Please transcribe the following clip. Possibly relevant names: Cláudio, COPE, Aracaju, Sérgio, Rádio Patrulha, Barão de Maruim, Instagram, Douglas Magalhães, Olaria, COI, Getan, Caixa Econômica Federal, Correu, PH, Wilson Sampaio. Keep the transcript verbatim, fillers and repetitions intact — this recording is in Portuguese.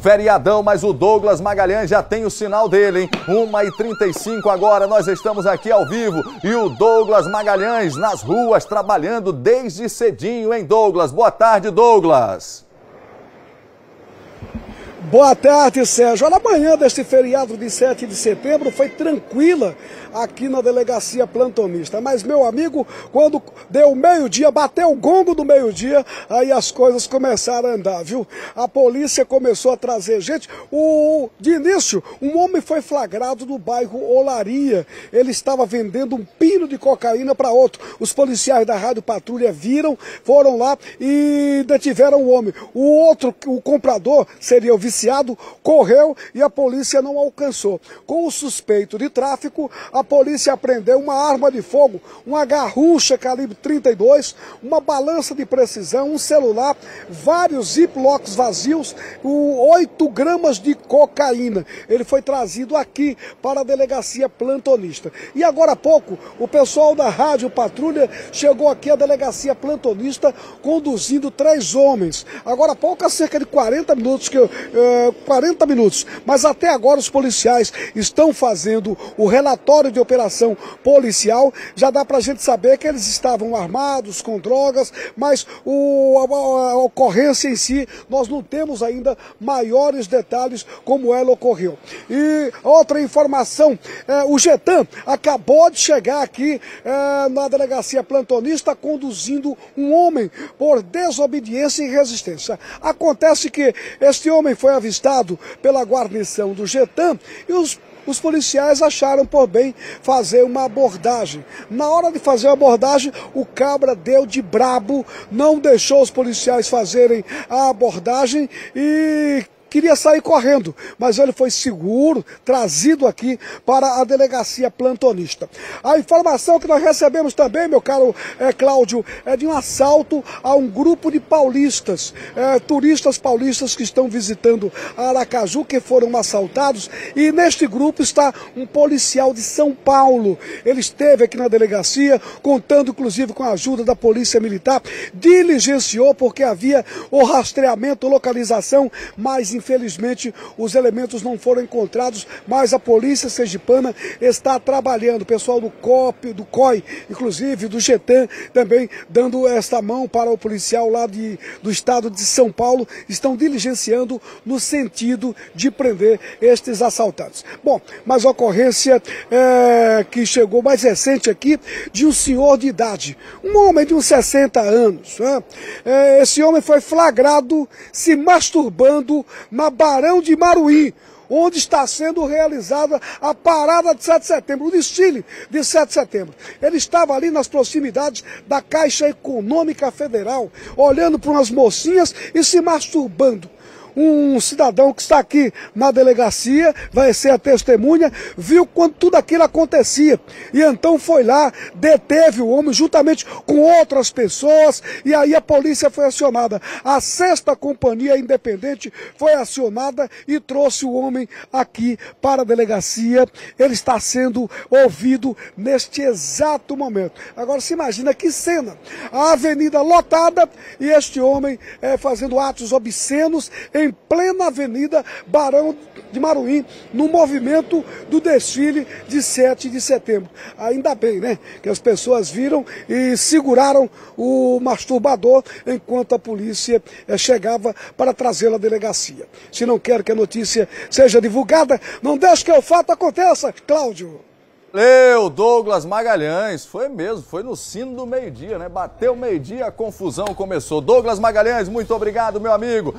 Feriadão, mas o Douglas Magalhães já tem o sinal dele, hein? uma e trinta e cinco agora, nós estamos aqui ao vivo e o Douglas Magalhães nas ruas trabalhando desde cedinho, hein, Douglas? Boa tarde, Douglas. Boa tarde, Sérgio. Olha, a manhã deste feriado de sete de setembro foi tranquila aqui na delegacia plantonista. Mas, meu amigo, quando deu meio-dia, bateu o gongo do meio-dia, aí as coisas começaram a andar, viu? A polícia começou a trazer gente. O, de início, um homem foi flagrado no bairro Olaria. Ele estava vendendo um pino de cocaína para outro. Os policiais da Rádio Patrulha viram, foram lá e detiveram o homem. O outro, o comprador, seria o vice Viciado, correu e a polícia não alcançou. Com o suspeito de tráfico, a polícia apreendeu uma arma de fogo, uma garrucha calibre trinta e dois, uma balança de precisão, um celular, vários ziplocs vazios, oito gramas de cocaína. Ele foi trazido aqui para a delegacia plantonista. E agora há pouco, o pessoal da Rádio Patrulha chegou aqui à delegacia plantonista conduzindo três homens. Agora há pouco, há cerca de quarenta minutos que eu quarenta minutos, mas até agora os policiais estão fazendo o relatório de operação policial. Já dá pra gente saber que eles estavam armados, com drogas, mas o, a, a ocorrência em si, nós não temos ainda maiores detalhes como ela ocorreu. E outra informação, é, o Getan acabou de chegar aqui é, na delegacia plantonista conduzindo um homem por desobediência e resistência. Acontece que este homem foi avistado pela guarnição do Getan e os Os policiais acharam por bem fazer uma abordagem. Na hora de fazer a abordagem, o cabra deu de brabo, não deixou os policiais fazerem a abordagem e queria sair correndo, mas ele foi seguro, trazido aqui para a delegacia plantonista. A informação que nós recebemos também, meu caro é, Cláudio, é de um assalto a um grupo de paulistas, é, turistas paulistas que estão visitando Aracaju, que foram assaltados, e neste grupo está um policial de São Paulo. Ele esteve aqui na delegacia, contando inclusive com a ajuda da polícia militar, diligenciou porque havia o rastreamento, localização, mas infelizmente os elementos não foram encontrados, mas a polícia sergipana está trabalhando, o pessoal do COPE, do C O I, inclusive do Getan, também dando esta mão para o policial lá de, do estado de São Paulo, estão diligenciando no sentido de prender estes assaltantes. Bom, mas a ocorrência é, que chegou mais recente aqui, de um senhor de idade, um homem de uns sessenta anos, né? É, esse homem foi flagrado se masturbando na Barão de Maruim, onde está sendo realizada a parada de sete de setembro, o desfile de sete de setembro. Ele estava ali nas proximidades da Caixa Econômica Federal, olhando para umas mocinhas e se masturbando. Um cidadão que está aqui na delegacia, vai ser a testemunha, viu quando tudo aquilo acontecia. E então foi lá, deteve o homem juntamente com outras pessoas, e aí a polícia foi acionada. A sexta companhia independente foi acionada e trouxe o homem aqui para a delegacia. Ele está sendo ouvido neste exato momento. Agora se imagina que cena. A avenida lotada e este homem é, fazendo atos obscenos em em plena avenida Barão de Maruim, no movimento do desfile de sete de setembro. Ainda bem, né, que as pessoas viram e seguraram o masturbador enquanto a polícia eh, chegava para trazê-lo à delegacia. Se não quer que a notícia seja divulgada, não deixe que o fato aconteça, Cláudio. Valeu, Douglas Magalhães. Foi mesmo, foi no sino do meio-dia, né? Bateu meio-dia, a confusão começou. Douglas Magalhães, muito obrigado, meu amigo.